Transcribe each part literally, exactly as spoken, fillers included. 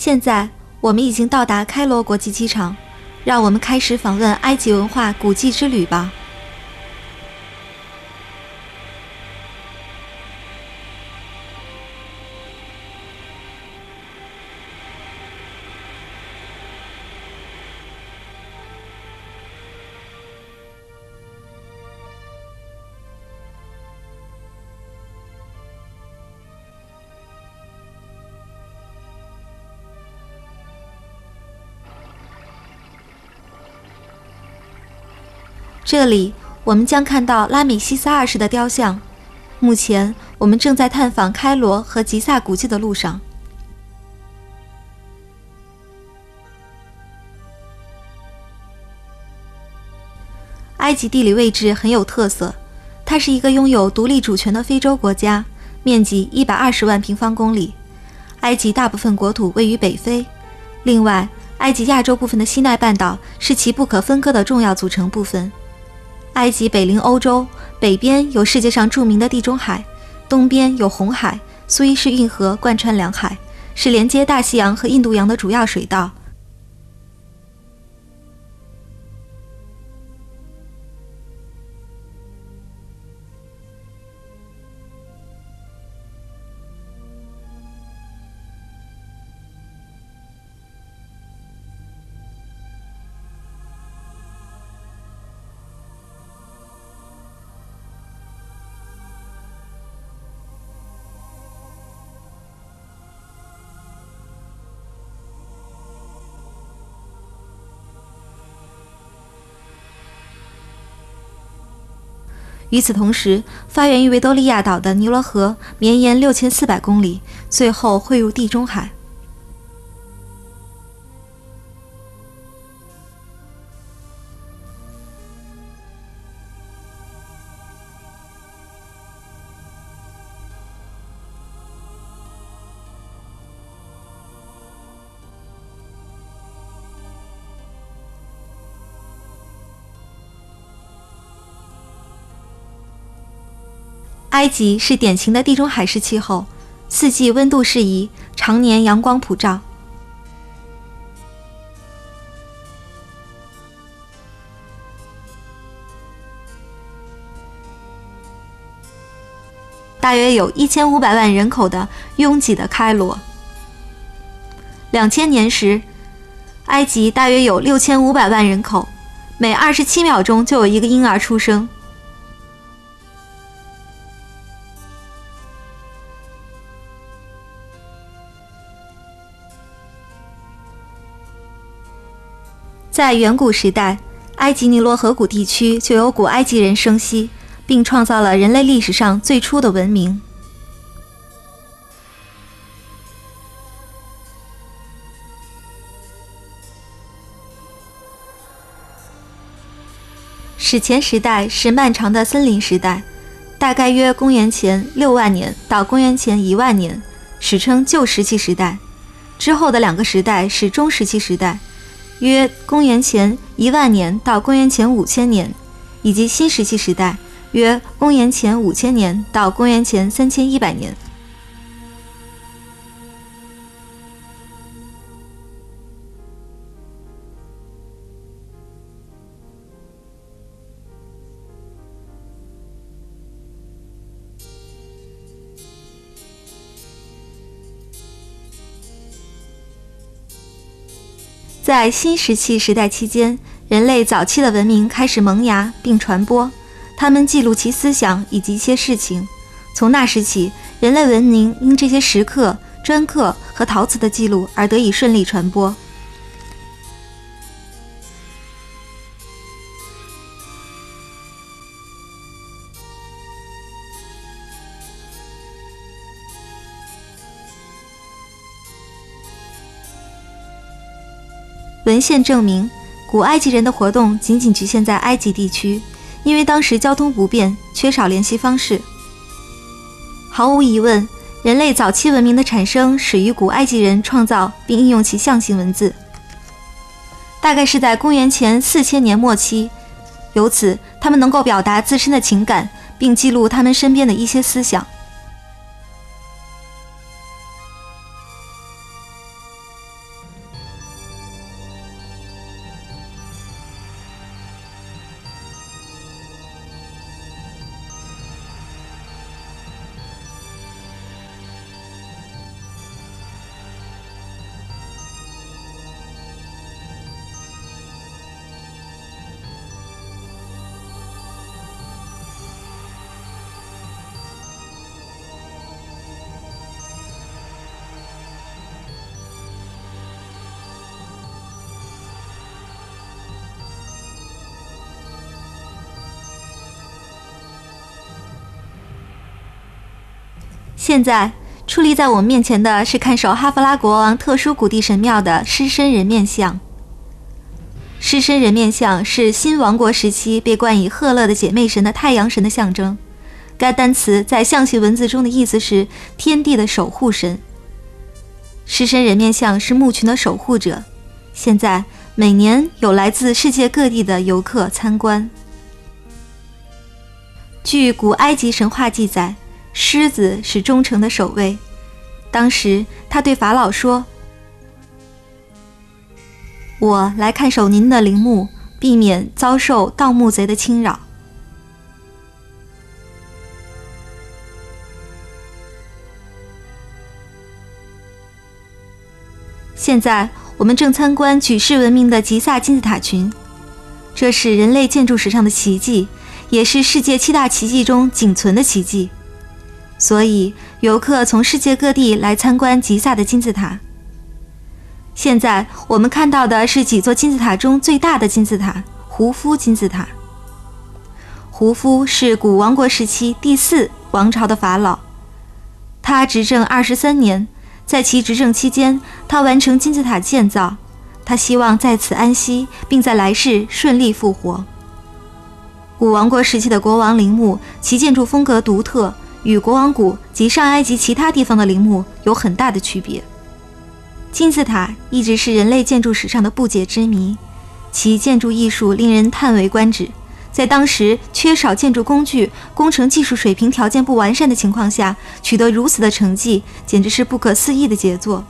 现在我们已经到达开罗国际机场，让我们开始访问埃及文化古迹之旅吧。 这里我们将看到拉米西斯二世的雕像。目前，我们正在探访开罗和吉萨古迹的路上。埃及地理位置很有特色，它是一个拥有独立主权的非洲国家，面积一百二十万平方公里。埃及大部分国土位于北非，另外，埃及亚洲部分的西奈半岛是其不可分割的重要组成部分。 埃及北临欧洲，北边有世界上著名的地中海，东边有红海、苏伊士运河贯穿两海，是连接大西洋和印度洋的主要水道。与此同时，发源于维多利亚岛的尼罗河绵延 六千四百 公里，最后汇入地中海。埃及是典型的地中海式气候，四季温度适宜，常年阳光普照。大约有 一千五百万人口的拥挤的开罗。两千年时，埃及大约有 六千五百万人口，每二十七秒钟就有一个婴儿出生。 在远古时代，埃及尼罗河谷地区就有古埃及人生息，并创造了人类历史上最初的文明。史前时代是漫长的森林时代，大概约公元前六万年到公元前一万年，史称旧石器时代。之后的两个时代是中石器时代。 约公元前一万年到公元前五千年，以及新石器时代，约公元前五千年到公元前三千一百年。在新石器时代期间，人类早期的文明开始萌芽并传播，他们记录其思想以及一些事情。从那时起，人类文明因这些石刻、砖刻和陶瓷的记录而得以顺利传播。文献证明，古埃及人的活动仅仅局限在埃及地区，因为当时交通不便，缺少联系方式。毫无疑问，人类早期文明的产生始于古埃及人创造并应用其象形文字，大概是在公元前四千年末期。由此，他们能够表达自身的情感，并记录他们身边的一些思想。现在矗立在我面前的是看守哈弗拉国王特殊古地神庙的狮身人面像。狮身人面像是新王国时期被冠以赫勒的姐妹神的太阳神的象征。该单词在象形文字中的意思是天地的守护神。狮身人面像是牧群的守护者。现在每年有来自世界各地的游客参观。据古埃及神话记载，狮子是忠诚的守卫。当时他对法老说：“我来看守您的陵墓，避免遭受盗墓贼的侵扰。”现在我们正参观举世闻名的吉萨金字塔群，这是人类建筑史上的奇迹，也是世界七大奇迹中仅存的奇迹。所以，游客从世界各地来参观吉萨的金字塔。现在我们看到的是几座金字塔中最大的金字塔——胡夫金字塔。胡夫是古王国时期第四王朝的法老，他执政二十三年。在其执政期间，他完成金字塔建造，他希望在此安息，并在来世顺利复活。古王国时期的国王陵墓，其建筑风格独特。与国王谷及上埃及其他地方的陵墓有很大的区别。金字塔一直是人类建筑史上的不解之谜，其建筑艺术令人叹为观止。在当时缺少建筑工具、工程技术水平条件不完善的情况下，取得如此的成绩，简直是不可思议的杰作。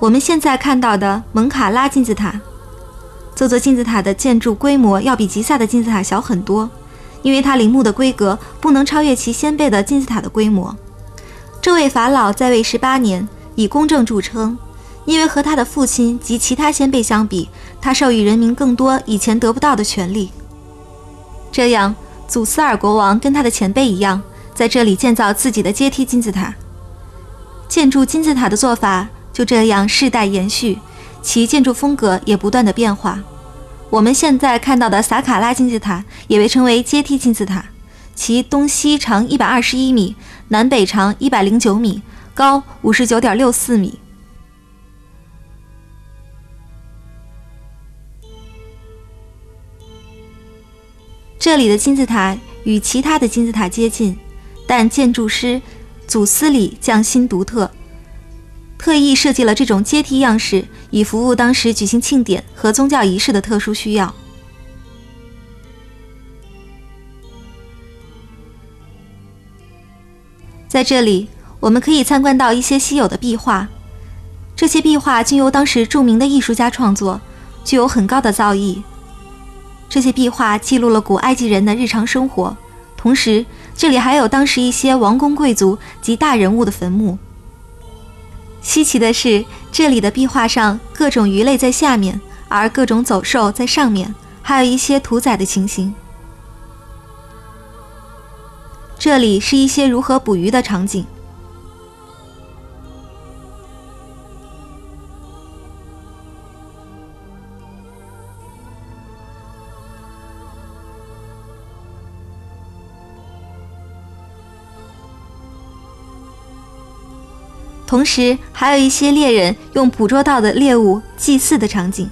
我们现在看到的蒙卡拉金字塔，这座金字塔的建筑规模要比吉萨的金字塔小很多，因为它陵墓的规格不能超越其先辈的金字塔的规模。这位法老在位十八年，以公正著称，因为和他的父亲及其他先辈相比，他授予人民更多以前得不到的权利。这样，祖斯尔国王跟他的前辈一样，在这里建造自己的阶梯金字塔。建筑金字塔的做法就这样世代延续，其建筑风格也不断的变化。我们现在看到的撒卡拉金字塔也被称为阶梯金字塔，其东西长一百二十一米，南北长一百零九米，高 五十九点六四 米。这里的金字塔与其他的金字塔接近，但建筑师祖斯里匠心独特，特意设计了这种阶梯样式，以服务当时举行庆典和宗教仪式的特殊需要。在这里，我们可以参观到一些稀有的壁画，这些壁画均由当时著名的艺术家创作，具有很高的造诣。这些壁画记录了古埃及人的日常生活，同时这里还有当时一些王公贵族及大人物的坟墓。稀奇的是，这里的壁画上各种鱼类在下面，而各种走兽在上面，还有一些屠宰的情形。这里是一些如何捕鱼的场景。同时，还有一些猎人用捕捉到的猎物祭祀的场景。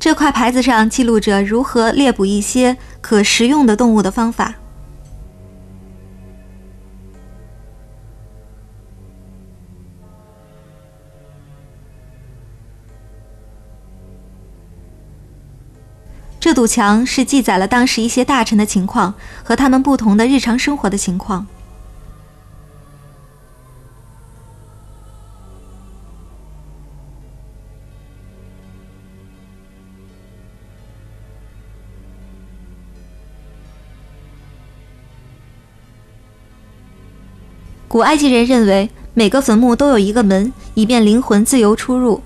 这块牌子上记录着如何猎捕一些可食用的动物的方法。这堵墙是记载了当时一些大臣的情况和他们不同的日常生活的情况。古埃及人认为每个坟墓都有一个门，以便灵魂自由出入。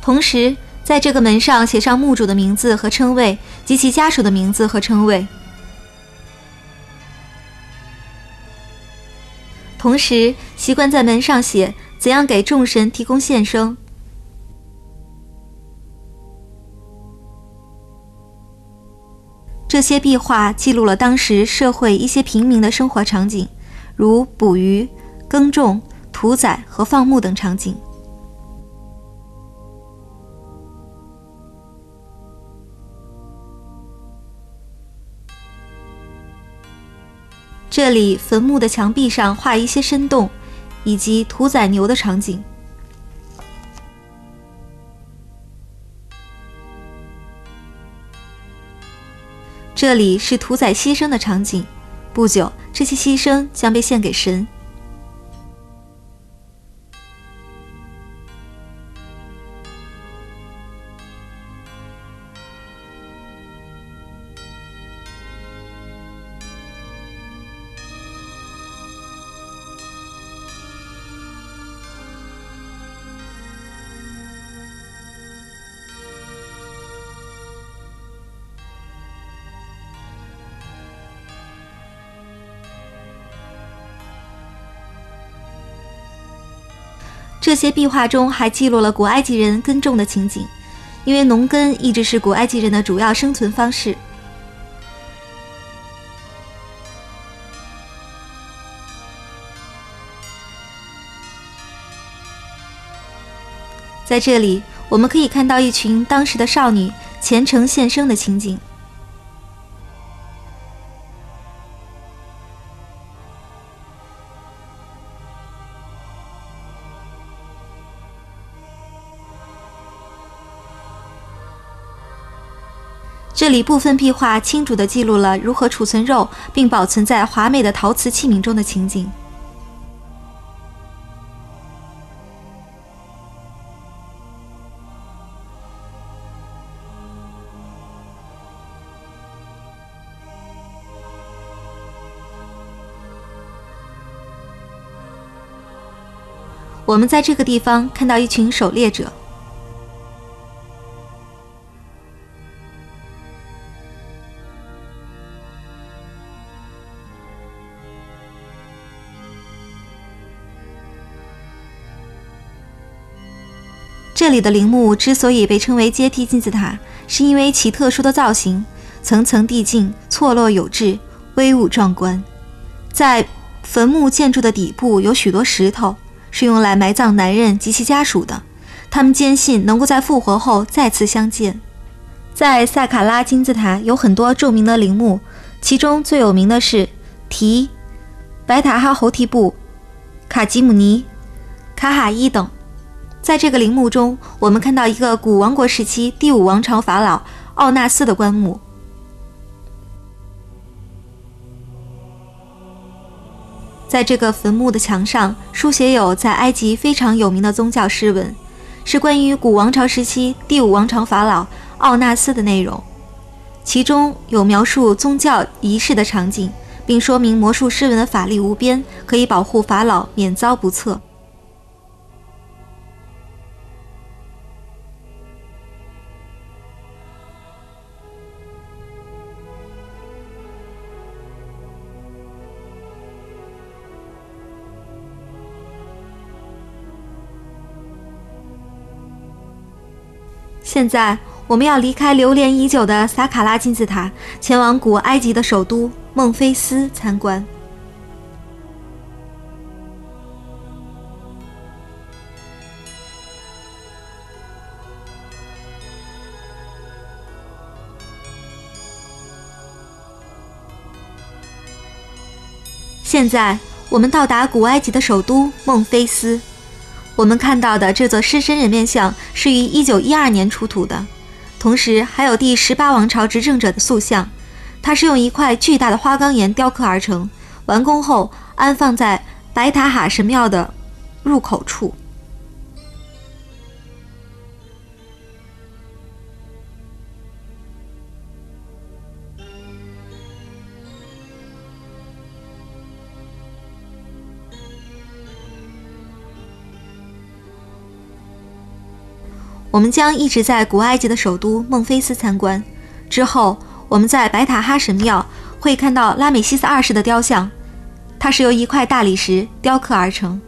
同时，在这个门上写上墓主的名字和称谓及其家属的名字和称谓。同时，习惯在门上写怎样给众神提供献牲。这些壁画记录了当时社会一些平民的生活场景，如捕鱼、耕种、屠宰和放牧等场景。 这里坟墓的墙壁上画一些深洞，以及屠宰牛的场景。这里是屠宰牺牲的场景，不久这些牺牲将被献给神。这些壁画中还记录了古埃及人耕种的情景，因为农耕一直是古埃及人的主要生存方式。在这里，我们可以看到一群当时的少女虔诚献身的情景。 这里部分壁画清楚地记录了如何储存肉，并保存在华美的陶瓷器皿中的情景。我们在这个地方看到一群狩猎者。 这里的陵墓之所以被称为阶梯金字塔，是因为其特殊的造型，层层递进，错落有致，威武壮观。在坟墓建筑的底部有许多石头，是用来埋葬男人及其家属的。他们坚信能够在复活后再次相见。在萨卡拉金字塔有很多著名的陵墓，其中最有名的是提、白塔哈侯提布、卡吉姆尼、卡哈伊等。 在这个陵墓中，我们看到一个古王国时期第五王朝法老奥纳斯的棺木。在这个坟墓的墙上，书写有在埃及非常有名的宗教诗文，是关于古王朝时期第五王朝法老奥纳斯的内容。其中有描述宗教仪式的场景，并说明魔术诗文的法力无边，可以保护法老免遭不测。 现在我们要离开流连已久的萨卡拉金字塔，前往古埃及的首都孟菲斯参观。现在我们到达古埃及的首都孟菲斯。 我们看到的这座狮身人面像是于一九一二年出土的，同时还有第十八王朝执政者的塑像，它是用一块巨大的花岗岩雕刻而成，完工后安放在白塔哈神庙的入口处。我们将一直在古埃及的首都孟菲斯参观，之后我们在白塔哈神庙会看到拉美西斯二世的雕像，它是由一块大理石雕刻而成。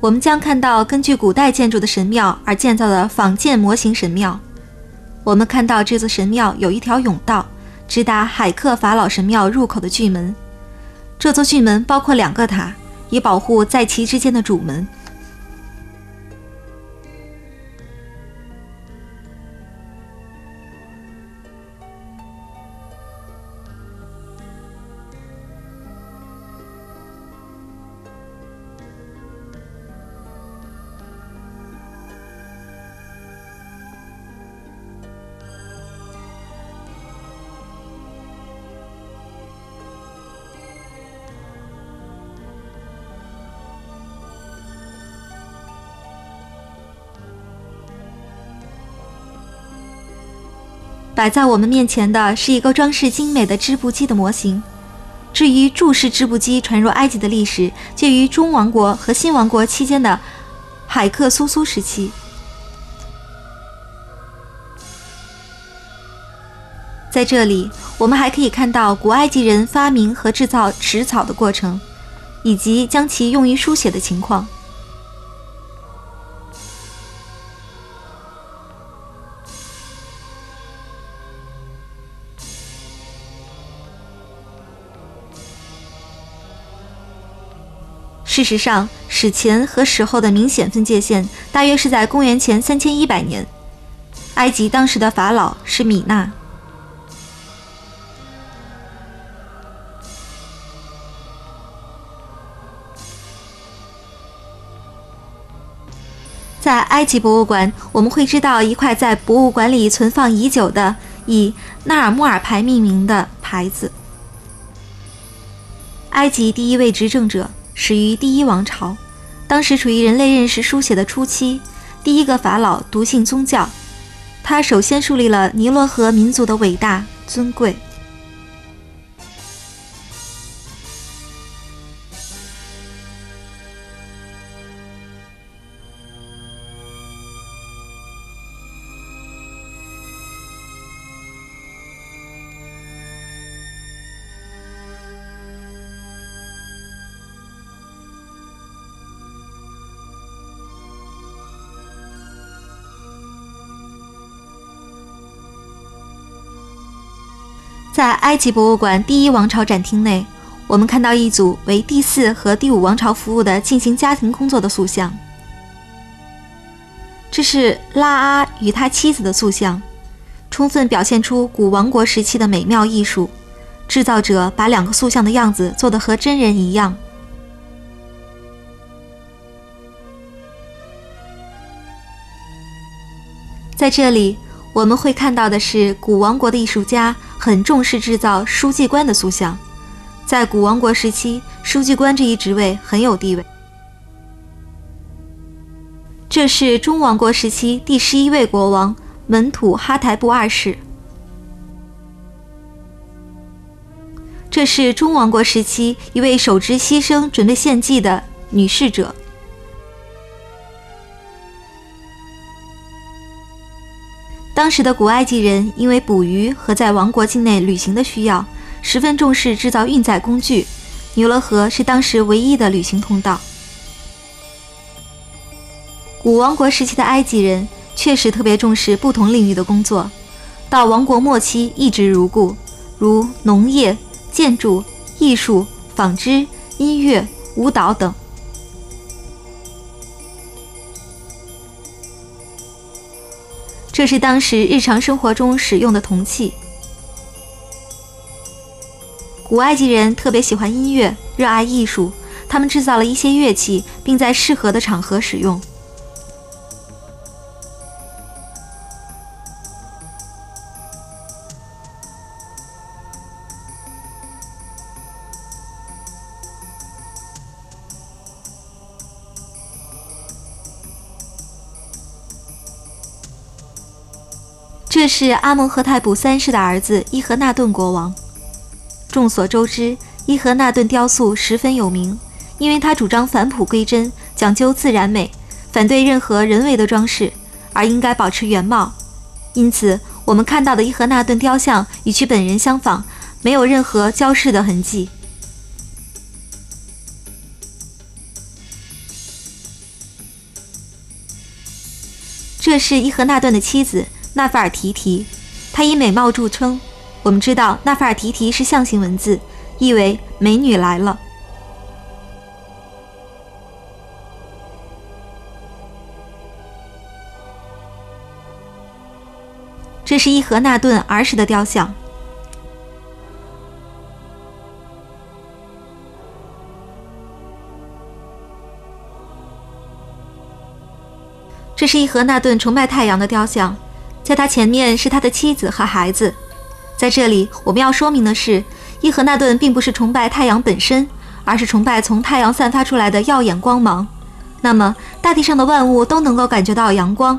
我们将看到根据古代建筑的神庙而建造的仿建模型神庙。我们看到这座神庙有一条甬道，直达海克法老神庙入口的巨门。这座巨门包括两个塔，以保护在其之间的主门。 摆在我们面前的是一个装饰精美的织布机的模型。至于注释织布机传入埃及的历史，介于中王国和新王国期间的海克苏苏时期。在这里，我们还可以看到古埃及人发明和制造齿草的过程，以及将其用于书写的情况。 事实上，史前和史后的明显分界线大约是在公元前三千一百年。埃及当时的法老是米纳。在埃及博物馆，我们会知道一块在博物馆里存放已久的以纳尔木尔牌命名的牌子。埃及第一位执政者。 始于第一王朝，当时处于人类认识书写的初期。第一个法老笃信宗教，他首先树立了尼罗河民族的伟大尊贵。在埃及博物馆第一王朝展厅内，我们看到一组为第四和第五王朝服务的进行家庭工作的塑像。这是拉阿与他妻子的塑像，充分表现出古王国时期的美妙艺术。制造者把两个塑像的样子做得和真人一样。 在这里，我们会看到的是古王国的艺术家很重视制造书记官的塑像。在古王国时期，书记官这一职位很有地位。这是中王国时期第十一位国王门土哈台布二世。这是中王国时期一位手执牺牲准备献祭的女侍者。 当时的古埃及人因为捕鱼和在王国境内旅行的需要，十分重视制造运载工具。尼罗河是当时唯一的旅行通道。古王国时期的埃及人确实特别重视不同领域的工作，到王国末期一直如故，如农业、建筑、艺术、纺织、音乐、舞蹈等。 这是当时日常生活中使用的铜器。古埃及人特别喜欢音乐，热爱艺术，他们制造了一些乐器，并在适合的场合使用。这是阿蒙和泰普三世的儿子伊和那顿国王。众所周知，伊和那顿雕塑十分有名，因为他主张返璞归真，讲究自然美，反对任何人为的装饰，而应该保持原貌。因此，我们看到的伊和那顿雕像与其本人相仿，没有任何胶饰的痕迹。 这是伊和那顿的妻子纳法尔提提，她以美貌著称。我们知道纳法尔提提是象形文字，意为“美女来了”。这是伊和那顿儿时的雕像。这是伊和那顿崇拜太阳的雕像，在他前面是他的妻子和孩子。在这里，我们要说明的是，伊和那顿并不是崇拜太阳本身，而是崇拜从太阳散发出来的耀眼光芒。那么，大地上的万物都能够感觉到阳光。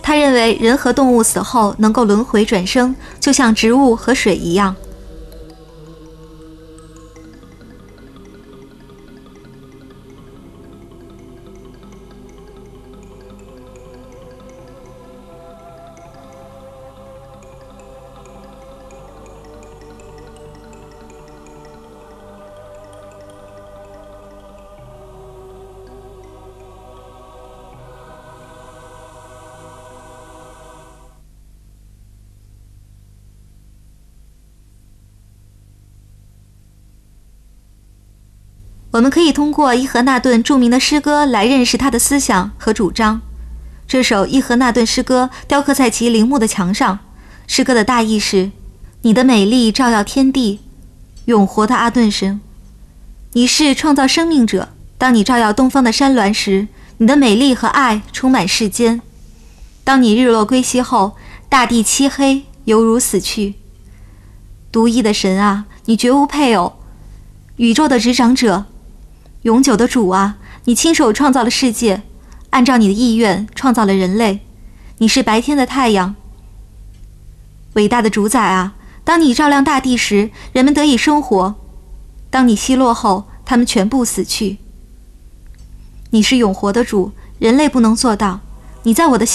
他认为，人和动物死后能够轮回转生，就像植物和水一样。 我们可以通过伊和那顿著名的诗歌来认识他的思想和主张。这首伊和那顿诗歌雕刻在其陵墓的墙上。诗歌的大意是：你的美丽照耀天地，永活的阿顿神。你是创造生命者。当你照耀东方的山峦时，你的美丽和爱充满世间。当你日落归西后，大地漆黑，犹如死去。独一的神啊，你绝无配偶，宇宙的执掌者。 永久的主啊，你亲手创造了世界，按照你的意愿创造了人类。你是白天的太阳，伟大的主宰啊！当你照亮大地时，人们得以生活；当你西落后，他们全部死去。你是永活的主，人类不能做到。你在我的